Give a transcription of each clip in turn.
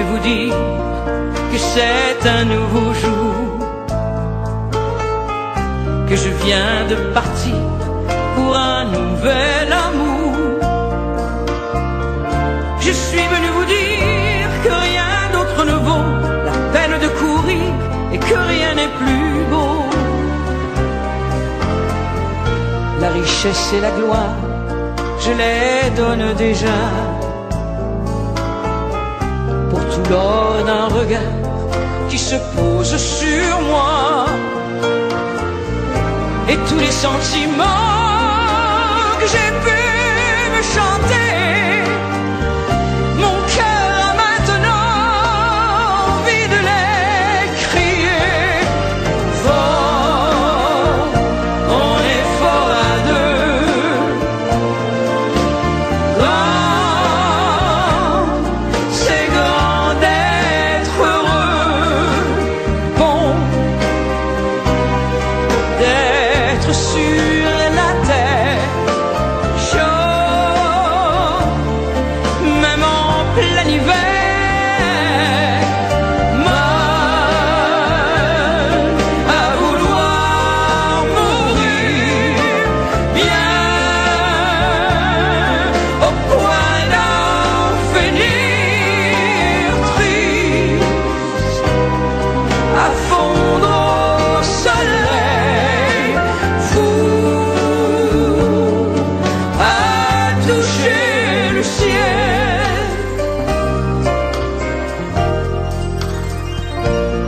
venu vous dire que c'est un nouveau jour, que je viens de partir pour un nouvel amour. Je suis venu vous dire que rien d'autre ne vaut la peine de courir et que rien n'est plus beau. La richesse et la gloire, je les donne déjà pour tout l'or d'un regard qui se pose sur moi, et tous les sentiments que j'ai pu me chanter. Mon cœur a maintenant envie de les crier fort, on est fort à deux. Grand, c'est grand d'être heureux, bon d'être sûr.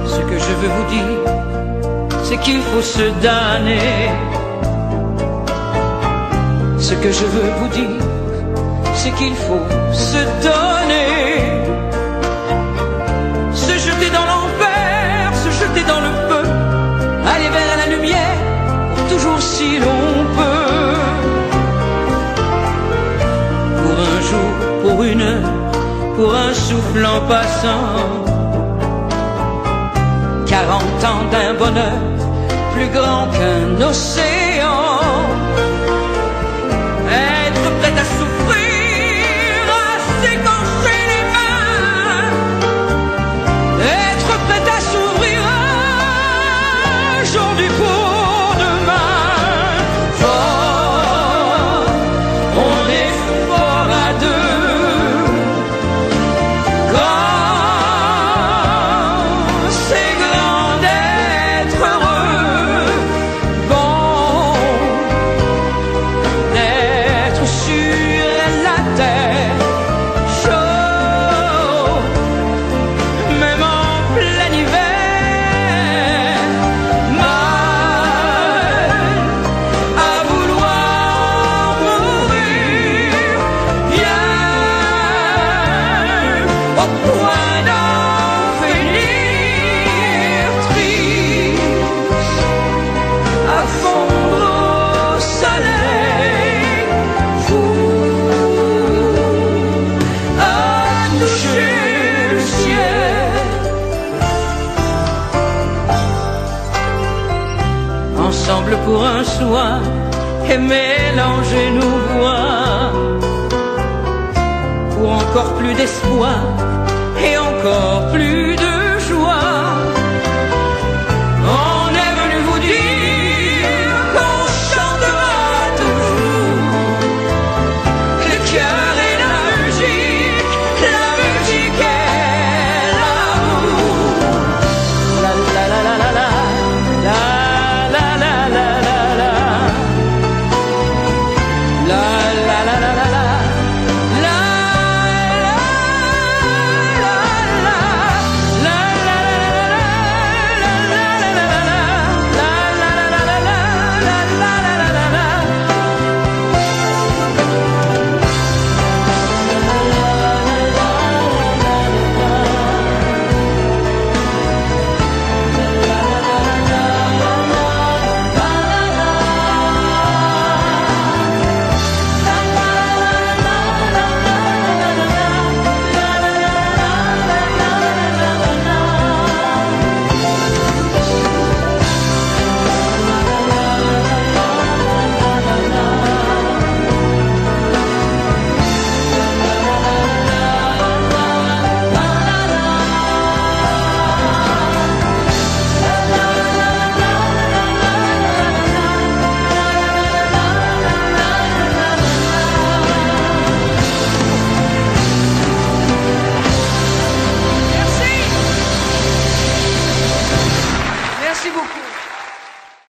Ce que je veux vous dire, c'est qu'il faut se damner. Ce que je veux vous dire, c'est qu'il faut se donner. Se jeter dans l'enfer, se jeter dans le feu, aller vers la lumière, pour toujours si l'on peut. Pour un jour, pour une heure, pour un souffle en passant, 40 ans d'un bonheur plus grand qu'un océan. Être prêt à souffrir, à s'écorcher les mains. Être prêt à s'ouvrir aujourd'hui pour demain. Fort, on est fort à deux. Grand, c'est grand. Ensemble pour un soir et mélanger nos voix pour encore plus d'espoir et encore plus de